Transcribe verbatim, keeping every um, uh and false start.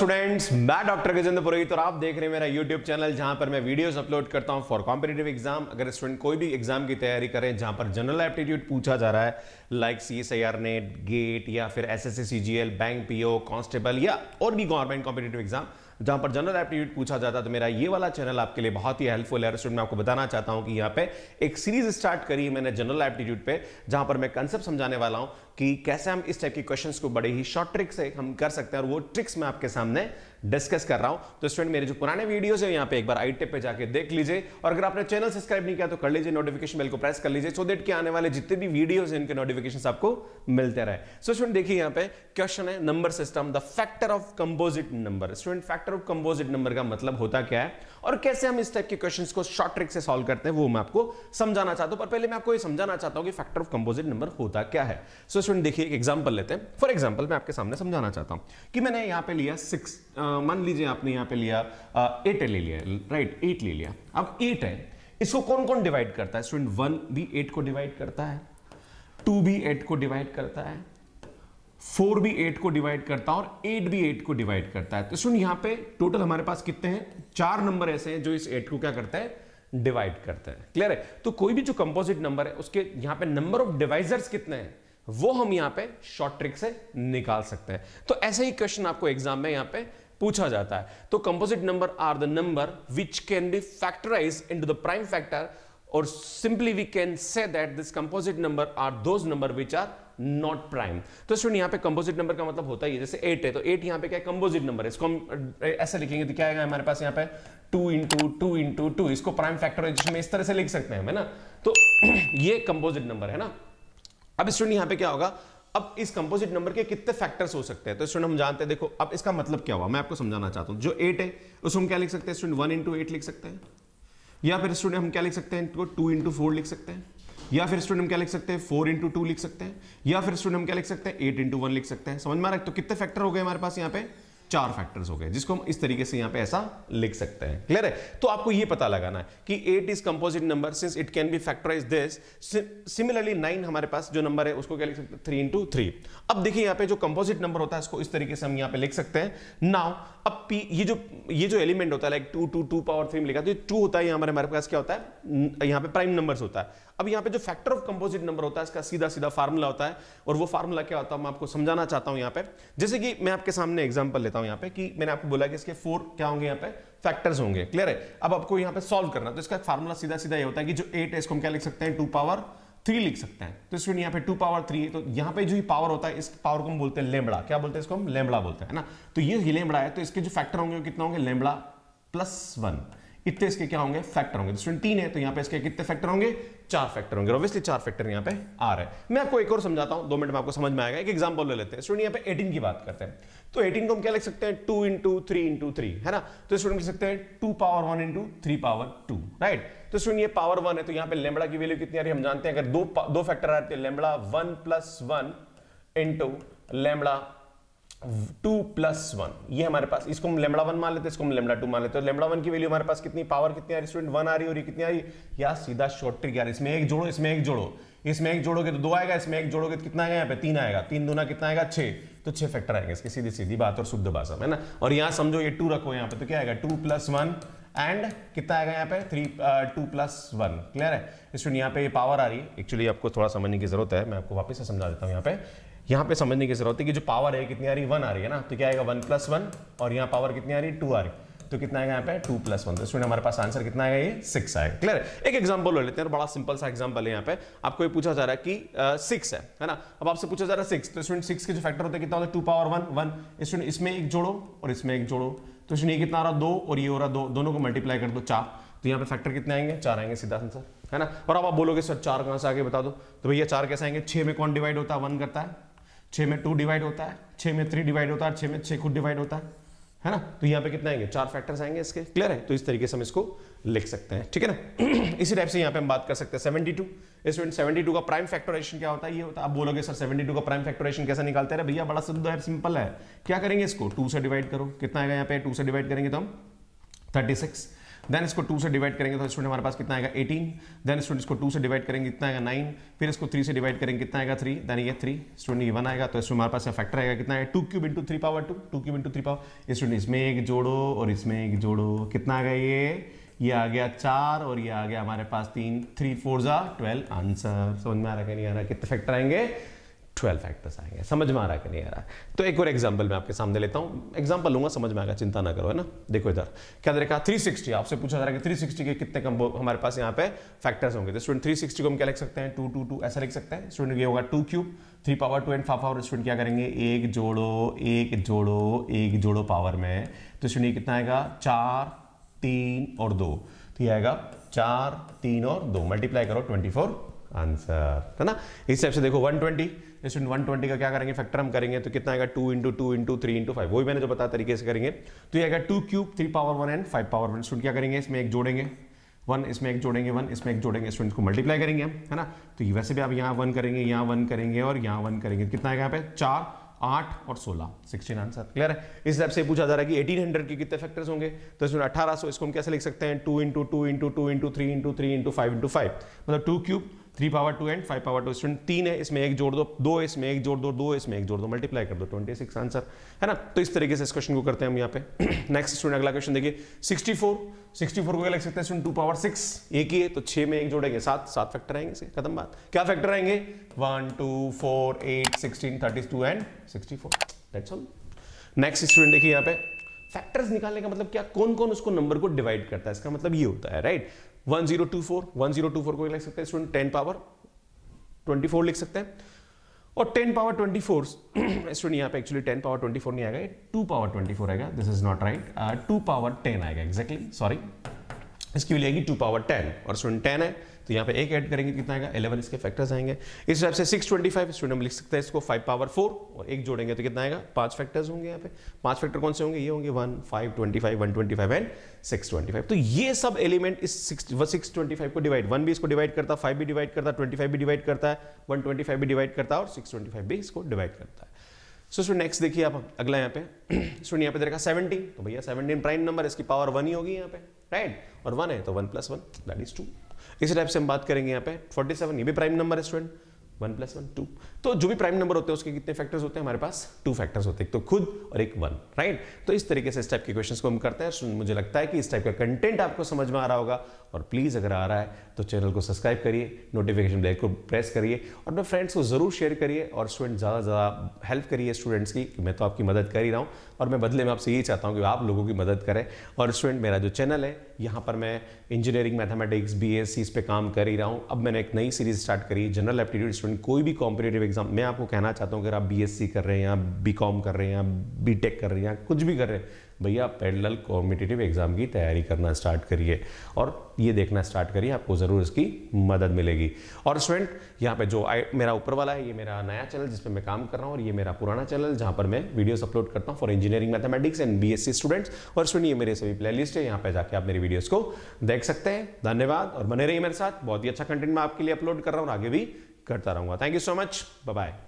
Students, मैं doctor Gajendra पुरोहित और आप देख रहे हैं मेरा यूट्यूब चैनल जहां पर मैं वीडियोस अपलोड करता हूं फॉर कॉम्पिटिटिव एग्जाम। अगर स्टूडेंट कोई भी एग्जाम की तैयारी करें जहां पर जनरल एप्टीट्यूड पूछा जा रहा है, लाइक सीएसआईआर नेट, गेट या फिर SSC CGL, bank, PO, constable या और भी गवर्नमेंट कॉम्पिटिटिव एग्जाम जहां पर जनरल एप्टीट्यूड पूछा जाता है, तो मेरा ये वाला चैनल आपके लिए बहुत ही हेल्पफुल है। स्टूडेंट, मैं आपको बताना चाहता हूं कि यहाँ पे एक सीरीज स्टार्ट करी है मैंने जनरल एप्टीट्यूड पे, जहां पर मैं कंसेप्ट समझाने वाला हूं कि कैसे हम इस टाइप के क्वेश्चंस को बड़े ही शॉर्ट ट्रिक से हम कर सकते हैं, और वो ट्रिक्स मैं आपके सामने डिस्कस कर रहा हूं। तो स्टूडेंट, मेरे जो पुराने वीडियोस है यहाँ पे एक बार आई टिप पे जाके देख लीजिए, और अगर आपने चैनल सब्सक्राइब नहीं किया तो कर लीजिए, नोटिफिकेशन बेल को प्रेस कर लीजिए सो दैट कि आने वाले जितने भी वीडियोस हैं इनके नोटिफिकेशन आपको मिलते रहे। सो स्टूडेंट देखिए, यहाँ पे क्वेश्चन है number system, the factor of composite number. Student, factor of composite number का मतलब होता क्या है और कैसे हम इस टाइप के क्वेश्चंस को शॉर्ट ट्रिक से सॉल्व करते हैं, वो मैं आपको समझाना चाहता हूं। पर पहले मैं आपको ये समझाना चाहता हूं कि फैक्टर ऑफ कंपोजिट नंबर होता क्या है। सो स्टूडेंट देखिए, एक एग्जांपल लेते हैं। फॉर एग्जांपल मैं आपके सामने समझाना चाहता हूं कि मैंने यहां पे लिया सिक्स, मान लीजिए आपने यहां पे लिया एट ले लिया, राइट, एट ले लिया। अब एट है, इसको कौन कौन डिवाइड करता है? स्टूडेंट, वन भी एट को डिवाइड करता है, टू भी एट को डिवाइड करता है, फोर भी एट को डिवाइड करता है और एट भी एट को डिवाइड करता है। तो सुन, यहाँ पे टोटल हमारे पास कितने हैं? चार नंबर ऐसे हैं जो इस एट को क्या करता है? डिवाइड करता है। क्लियर है? तो कोई भी जो कंपोजिट नंबर है उसके यहाँ पे नंबर ऑफ डिवाइजर्स कितने हैं वो हम यहाँ पे शॉर्ट ट्रिक से निकाल सकते हैं। तो ऐसे ही क्वेश्चन आपको एग्जाम में यहाँ पे पूछा जाता है। तो composite number are the number which can be factorize into the prime factor, और simply we can say that this composite number are those number which are not prime. तो स्टूडेंट यहाँ पे कंपोजिट नंबर का मतलब होता है, जैसे eight है तो एट यहाँ पे क्या है? कंपोजिट नंबर है। इसको हम ऐसे लिखेंगे तो क्या आएगा हमारे पास यहाँ पे? Two into two into two. इसको प्राइम फैक्टराइजेशन में इस तरह से लिख सकते हैं, है ना? तो ये कंपोजिट नंबर है ना। अब स्टूडेंट यहाँ पे क्या होगा? अब इस कंपोजिट नंबर के कितने फैक्टर्स हो सकते हैं? तो स्टूडेंट हम जानते हैं, देखो अब इसका मतलब क्या हुआ मैं आपको समझाना चाहता हूँ। जो एट है उसको हम क्या लिख सकते हैं? स्टूडेंट वन इंटू एट लिख सकते हैं, या फिर स्टूडेंट हम क्या लिख सकते हैं? टू इंटू फोर लिख सकते हैं, या फिर स्टूडेंट हम क्या लिख सकते हैं? फोर इंटू टू लिख सकते हैं, या फिर स्टूडेंट हम क्या लिख सकते हैं? एट इंटू वन लिख सकते हैं। समझ में आ रहा है? तो कितने फैक्टर हो गए हमारे पास यहाँ पे? चार फैक्टर्स हो गए, जिसको हम इस तरीके से यहाँ पे ऐसा लिख सकते हैं। क्लियर है? तो आपको ये पता लगाना है कि eight is composite number since it can be factorize this. Similarly nine हमारे पास जो नंबर है उसको क्या लिख सकते हैं? Three into three. अब देखिए यहाँ पे जो कंपोजिट नंबर होता है इसको इस तरीके से हम यहाँ पे लिख सकते हैं। नाउ अब पी, ये जो ये जो एलिमेंट होता है like two two two power three में लिखा, तो टू होता है यहाँ हमारे पास क्या होता है? यहाँ पे प्राइम नंबर्स होता है। अब यहाँ पे जो फैक्टर ऑफ कंपोजिट नंबर होता है इसका सीधा सीधा फार्मूला होता है, और वो फार्मूला क्या होता है मैं आपको समझाना चाहता हूँ। यहाँ पे जैसे कि मैं आपके सामने एग्जाम्पल लेता हूँ यहाँ पे कि मैंने आपको बोला कि इसके फोर क्या होंगे यहाँ पे? फैक्टर्स होंगे। क्लियर है? अब आपको यहाँ पे सॉल्व करना, तो इसका फार्मूला सीधा सीधा ये होता है कि जो एट है इसको हम क्या लिख सकते हैं? टू पावर थ्री लिख सकते हैं। तो स्टूडेंट यहाँ पे टू पावर थ्री है, तो यहाँ पे जो ये पावर होता है इस पावर को हम बोलते हैं लेम्बड़ा। क्या बोलते हैं इसको? हम लेम्बड़ा बोलते हैं ना। तो ये लेम्बड़ा है, तो इसके जो फैक्टर होंगे वो कितना होंगे? लेम्बड़ा प्लस वन, इतने इसके क्या होंगे? फैक्टर होंगे। स्टूडेंट तीन है तो यहाँ पे इसके कितने फैक्टर होंगे? चार फैक्टर होंगे। ऑब्वियसली चार फैक्टर यहाँ पे आ रहे हैं। मैं आपको एक और समझाता हूँ, दो मिनट में आपको समझ में आएगा। एक एग्जांपल ले लेते हैं। स्टूडेंट यहाँ पे अठारह की बात करते हैं, तो अठारह को हम क्या लिख सकते हैं? Two into three into three, है ना? तो स्टूडेंट लिख सकते हैं two power one into three power two, right? तो स्टूडेंट ये पावर वन है, तो यहाँ पे लेमड़ा की वैल्यू कितनी आ रही है हम जानते हैं। अगर दो दो फैक्टर आते हैं lambda one plus one into lambda two plus one, ये हमारे पास, इसको हम लेमड़ा वन मान लेते हैं, इसको हम लेमड़ा टू मान लेते हैं। लेमड़ा वन की वैल्यू हमारे पास कितनी, पावर कितनी आ रही? स्टूडेंट वन आ रही, और ये कितनी आ रही? यार सीधा शॉर्ट ट्रिक यार, इसमें एक जोड़ो, इसमें एक जोड़ो, इसमें एक जोड़ोगे तो दो आएगा, इसमें एक जोड़ोगे तो कितना आएगा? यहाँ पे तीन आएगा। तीन दूना कितना आएगा? छः। तो छः फैक्टर आएंगे इसकी, सीधी सीधी बात और शुद्ध भाषा में, है ना। और यहाँ समझो ये टू रखो यहाँ पे, तो क्या आएगा? टू प्लस वन एंड कितना आएगा यहाँ पे? Three, two plus one. Clear है? स्टूडेंट यहाँ पे पावर आ रही है। एक्चुअली आपको थोड़ा समझने की जरूरत है, मैं आपको वापस से समझा देता हूँ। यहाँ पे यहाँ पे समझने की जरूरत है कि जो पावर है कितनी आ रही? वन आ रही है ना। तो क्या आएगा? वन प्लस वन, और यहाँ पावर कितनी आ रही? टू आ रही, तो कितना आएगा यहाँ पे? Two plus one. तो स्टूडेंट हमारे पास आंसर कितना आएगा? ये सिक्स आएगा। क्लियर है? एक एग्जांपल ले लेते हैं, बड़ा सिंपल सा एग्जांपल है। यहाँ पे आपको ये पूछा जा रहा है कि सिक्स है, है ना। अब आपसे पूछा जा रहा है सिक्स, तो स्टूडेंट सिक्स के जो फैक्टर होते हैं कितना होता है? Two power one one. Student इसमें एक जोड़ो और इसमें एक जोड़ो, तो स्टूडेंट ये कितना आ रहा? दो, और ये हो रहा दो, दोनों को मल्टीप्लाई कर दो चार। तो यहाँ पे फैक्टर कितने आएंगे? चार आएंगे, सीधा आंसर, है ना। और अब आप बोलोगे सर चार कहाँ से आगे बता दो, तो भैया चार कैसे आएंगे? छः में कौन डिवाइड होता है? वन करता है। छः में टू डिवाइड होता है, छः में थ्री डिवाइड होता है, छः में छः खुद डिवाइड होता है, है ना। तो यहाँ पे कितने आएंगे? चार फैक्टर्स आएंगे इसके। क्लियर है? तो इस तरीके से हम इसको लिख सकते हैं, ठीक है ना। इसी टाइप से यहाँ पे हम बात कर सकते हैं seventy two. Student seventy two का प्राइम फैक्टराइजेशन क्या होता है? ये होता है। आप बोलोगे सर सेवेंटी टू का प्राइम फैक्टराइजेशन कैसे निकालते हैं? भैया बड़ा सिद्ध है, सिंपल है। क्या करेंगे? इसको टू से डिवाइड करो, कितना आएगा यहाँ पे? टू से डिवाइड करेंगे तो हम थर्टी सिक्स। देन इसको टू से डिवाइड करेंगे तो स्टूडेंट हमारे पास कितना आएगा एटीन, देन स्टूडेंट इसको टू से डिवाइड करेंगे कितना आएगा नाइन, फिर इसको थ्री से डिवाइड करेंगे कितना आएगा थ्री, देन ये थ्री स्टूडेंट ये वन आएगा। तो इसमें हमारे पास फैक्टर आएगा कितना है two cube into three power two, two cube into three power student इसमें एक जोड़ो और इसमें एक जोड़ो कितना आ गया ये ये आ गया चार और ये आ गया हमारे पास तीन, थ्री फोर जा ट्वेल्व आंसर। समझ में आ रहा कि नहीं आ रहा, कितने फैक्टर आएंगे ट्वेल्व फैक्टर्स आएंगे। समझ में आ रहा कि नहीं आ रहा, तो एक और एग्जांपल मैं आपके सामने लेता हूँ, एग्जांपल लूंगा समझ में आएगा, चिंता ना करो है ना। देखो इधर क्या देखा थ्री सिक्स्टी, आपसे पूछा जा रहा है कि थ्री सिक्स्टी के कितने कम हमारे पास यहाँ पे फैक्टर्स होंगे। तो स्टूडेंट थ्री सिक्स्टी को हम क्या लिख सकते हैं टू टू टू ऐसा लिख सकते हैं। स्टूडेंट ये होगा two cube three power two and five power student क्या करेंगे एक जोड़ो एक जोड़ो एक जोड़ो पावर में, तो स्टूडेंट कितना आएगा चार तीन और दो, तो ये आएगा चार तीन और दो, मल्टीप्लाई करो ट्वेंटी फोर आंसर है ना। इस टाइप से देखो one twenty student one twenty का क्या करेंगे फैक्टर हम करेंगे तो कितना आएगा two into two into three into five, वही मैंने जो बताया तरीके से करेंगे। तो ये आएगा two cube three power one and five power one, student क्या करेंगे इसमें एक जोड़ेंगे वन, इसमें एक जोड़ेंगे वन, इसमें एक जोड़ेंगे, स्टूडेंट को मल्टीप्लाई करेंगे हम है ना। तो ये वैसे भी आप यहाँ वन करेंगे यहाँ वन करेंगे और यहाँ वन करेंगे, कितना आएगा यहाँ पे चार आठ और सोलह सिक्सटीन आंसर क्लियर है। इस टाइप से पूछा जा रहा है कि एटीन हंड्रेड के कितने फैक्टर्स होंगे, तो इसमें अठारह सौ इसको हम कैसे लिख सकते हैं two into two into two into three into three into five into five, मतलब two cube three power two and five power two student तीन है इसमें एक जोड़ दो, दो इसमें एक जोड़ दो, दो इसमें एक जोड़ दो, मल्टीप्लाई कर दो छब्बीस आंसर है ना। तो इस तरीके से इस क्वेश्चन को करते हैं हम यहाँ पे। नेक्स्ट स्टूडेंट अगला क्वेश्चन देखिए सिक्सटी फोर सिक्सटी फोर को क्या लिख सकते हैं स्टूडेंट टू पावर सिक्स, एक ही है तो छः में एक जोड़ेंगे सात, सात फैक्टर आएंगे इसके, खत्म बात। क्या फैक्टर आएंगे one two four eight sixteen thirty two and sixty four, that's all. Next student देखिए यहाँ पे फैक्टर्स निकालने का मतलब क्या, कौन कौन उसको नंबर को डिवाइड करता है, इसका मतलब ये होता है right. One zero two four, one zero two four को लिख सकते हैं student ten power twenty four लिख सकते हैं, और ten power twenty four student यहाँ पे actually ten power twenty four नहीं आएगा, टू पावर ट्वेंटी फोर आएगा, this is not right, two power ten आएगा एग्जैक्टली सॉरी, इसकी वैल्यू आएगी टू पावर टेन और स्टूडेंट टेन है तो यहाँ पे एक ऐड करेंगे कितना आएगा इलेवन, इसके फैक्टर्स आएंगे। इस टाइप से सिक्स ट्वेंटी फाइव स्टूडेंट हम लिख सकते हैं इसको फाइव पावर फोर और एक जोड़ेंगे तो कितना आएगा पांच फैक्टर्स होंगे। यहाँ पे पांच फैक्टर कौन से होंगे, ये होंगे one five twenty five one twenty five and six twenty five. तो ये सब एलिमेंट इस सिक्स ट्वेंटी फाइव को डिवाइड, वन भी इसको डिवाइड करता है, फाइव भी डिवाइड करता है, ट्वेंटी फाइव भी डिवाइड करता है, वन ट्वेंटी फाइव भी डिवाइड करता है और सिक्स ट्वेंटी फाइव भी इसको डिवाइड करता है। सो स्टूडेंट नेक्स्ट देखिए आप अगला यहाँ पे स्टूडेंट यहाँ पे देखा सेवनटीन, तो भैया सेवनटीन प्राइम नंबर इसकी पावर वन ही होगी यहाँ पे राइट, और वन है तो one plus one that is two. इसी टाइप से हम बात करेंगे यहाँ पे फोर्टी सेवन, ये भी प्राइम नंबर है student one plus one two. तो जो भी प्राइम नंबर होते हैं उसके कितने फैक्टर्स होते हैं हमारे पास टू फैक्टर्स होते हैं, एक तो खुद और एक वन राइट। तो इस तरीके से इस टाइप के क्वेश्चंस को हम करते हैं। मुझे लगता है कि इस टाइप का कंटेंट आपको समझ में आ रहा होगा और प्लीज़ अगर आ रहा है तो चैनल को सब्सक्राइब करिए, नोटिफिकेशन बेल को प्रेस करिए और अपने फ्रेंड्स को जरूर शेयर करिए और स्टूडेंट ज़्यादा से ज़्यादा हेल्प करिए स्टूडेंट्स की। मैं तो आपकी मदद कर ही रहा हूँ और मैं बदले में आपसे यही चाहता हूँ कि आप लोगों की मदद करें। और स्टूडेंट मेरा जो चैनल है यहाँ पर मैं engineering mathematics B S C इस पर काम कर ही रहा हूँ। अब मैंने एक नई सीरीज स्टार्ट करी जनरल एप्टीट्यूड, स्टूडेंट कोई भी कॉम्पिटेटिव एग्जाम। मैं आपको कहना चाहता हूँ अगर आप बी एस सी कर रहे हैं या बी कॉम कर रहे हैं या बी टेक कर रहे हैं या कुछ भी कर रहे हैं, भैया पैरेलल कॉम्पिटिटिव एग्जाम की तैयारी करना स्टार्ट करिए और ये देखना स्टार्ट करिए, आपको ज़रूर इसकी मदद मिलेगी। और स्टूडेंट यहाँ पे जो आई मेरा ऊपर वाला है ये मेरा नया चैनल जिस पे मैं काम कर रहा हूँ और ये मेरा पुराना चैनल जहाँ पर मैं वीडियोस अपलोड करता हूँ for engineering mathematics and BSc students. और स्टूडेंट ये मेरे सभी प्लेलिस्ट है, यहाँ पर जाके आप मेरी वीडियोज़ को देख सकते हैं। धन्यवाद और बने रहिए मेरे साथ, बहुत ही अच्छा कंटेंट मैं आपके लिए अपलोड कर रहा हूँ और आगे भी करता रहूँगा। Thank you so much, bye bye.